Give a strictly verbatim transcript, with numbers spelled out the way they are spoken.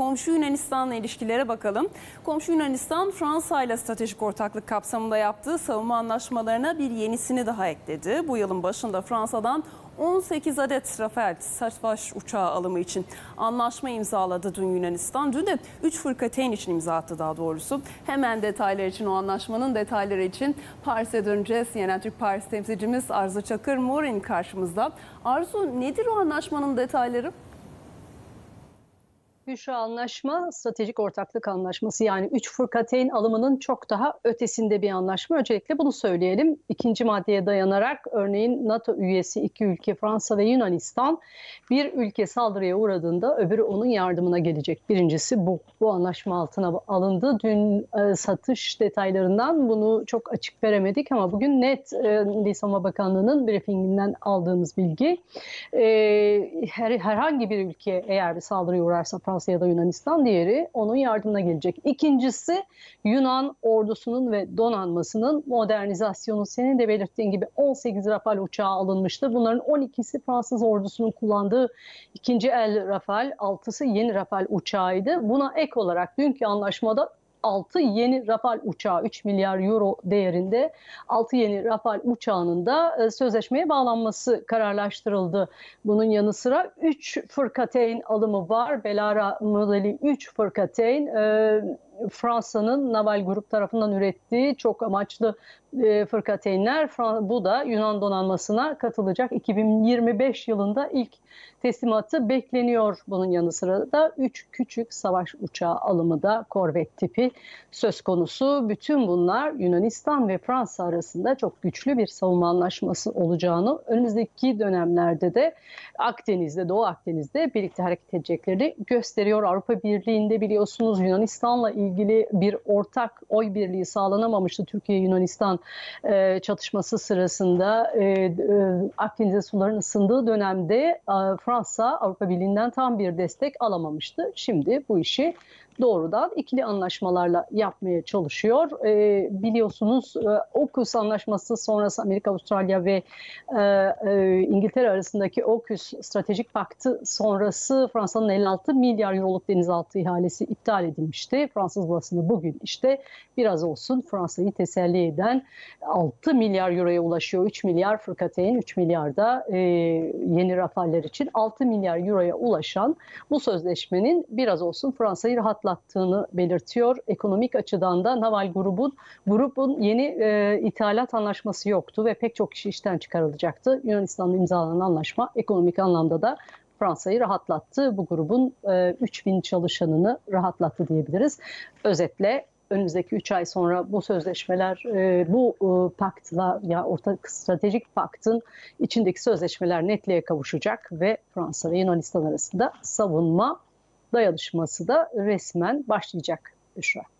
komşu Yunanistan'la ilişkilere bakalım. Komşu Yunanistan, Fransa ile stratejik ortaklık kapsamında yaptığı savunma anlaşmalarına bir yenisini daha ekledi. Bu yılın başında Fransa'dan on sekiz adet Rafale savaş uçağı alımı için anlaşma imzaladı dün Yunanistan. Dün de üç fırkateyn için imza attı daha doğrusu. Hemen detaylar için, o anlaşmanın detayları için Paris'e döneceğiz. C N N Türk Paris temsilcimiz Arzu Çakır Morin karşımızda. Arzu, nedir o anlaşmanın detayları? Şu anlaşma stratejik ortaklık anlaşması, yani üç fırkateyn alımının çok daha ötesinde bir anlaşma. Öncelikle bunu söyleyelim. İkinci maddeye dayanarak örneğin NATO üyesi iki ülke Fransa ve Yunanistan, bir ülke saldırıya uğradığında öbürü onun yardımına gelecek. Birincisi bu. Bu anlaşma altına alındı. Dün e, satış detaylarından bunu çok açık veremedik ama bugün net e, Milli Savunma Bakanlığı'nın briefinginden aldığımız bilgi. E, her, herhangi bir ülke eğer bir saldırıya uğrarsa Fransa ya da Yunanistan, diğeri onun yardımına gelecek. İkincisi Yunan ordusunun ve donanmasının modernizasyonu. Senin de belirttiğin gibi on sekiz Rafale uçağı alınmıştı. Bunların on ikisi Fransız ordusunun kullandığı ikinci el Rafale, altısı yeni Rafale uçağıydı. Buna ek olarak dünkü anlaşmada altı yeni Rafale uçağı, üç milyar euro değerinde altı yeni Rafale uçağının da sözleşmeye bağlanması kararlaştırıldı. Bunun yanı sıra üç fırkateyn alımı var. Belara modeli üç fırkateyn. Ee, Fransa'nın Naval Group tarafından ürettiği çok amaçlı e, fırkateynler. Bu da Yunan donanmasına katılacak. iki bin yirmi beş yılında ilk teslimatı bekleniyor. Bunun yanı sıra da üç küçük savaş uçağı alımı da korvet tipi söz konusu. Bütün bunlar Yunanistan ve Fransa arasında çok güçlü bir savunma anlaşması olacağını, önümüzdeki dönemlerde de Akdeniz'de, Doğu Akdeniz'de birlikte hareket edecekleri gösteriyor. Avrupa Birliği'nde biliyorsunuz Yunanistan'la ilgili ilgili bir ortak oy birliği sağlanamamıştı Türkiye-Yunanistan e, çatışması sırasında. E, e, Akdeniz'e suların ısındığı dönemde e, Fransa Avrupa Birliği'nden tam bir destek alamamıştı. Şimdi bu işi doğrudan ikili anlaşmalarla yapmaya çalışıyor. E, biliyorsunuz e, AUKUS anlaşması sonrası Amerika, Avustralya ve e, e, İngiltere arasındaki AUKUS stratejik paktı sonrası Fransa'nın elli altı milyar euroluk denizaltı ihalesi iptal edilmişti. Fransız basını bugün işte biraz olsun Fransa'yı teselli eden altı milyar euroya ulaşıyor. üç milyar fırkateyn, üç milyar da e, yeni Rafale'ler için altı milyar euroya ulaşan bu sözleşmenin biraz olsun Fransa'yı rahatlattığını belirtiyor. Ekonomik açıdan da Naval grubun, grubun yeni e, ithalat anlaşması yoktu ve pek çok kişi işten çıkarılacaktı. Yunanistan'la imzalanan anlaşma ekonomik anlamda da Fransa'yı rahatlattı. Bu grubun e, üç bin çalışanını rahatlattı diyebiliriz. Özetle önümüzdeki üç ay sonra bu sözleşmeler, e, bu e, paktla, ya ortak stratejik paktın içindeki sözleşmeler netliğe kavuşacak ve Fransa ve Yunanistan arasında savunma dayanışması da resmen başlayacak Büşra.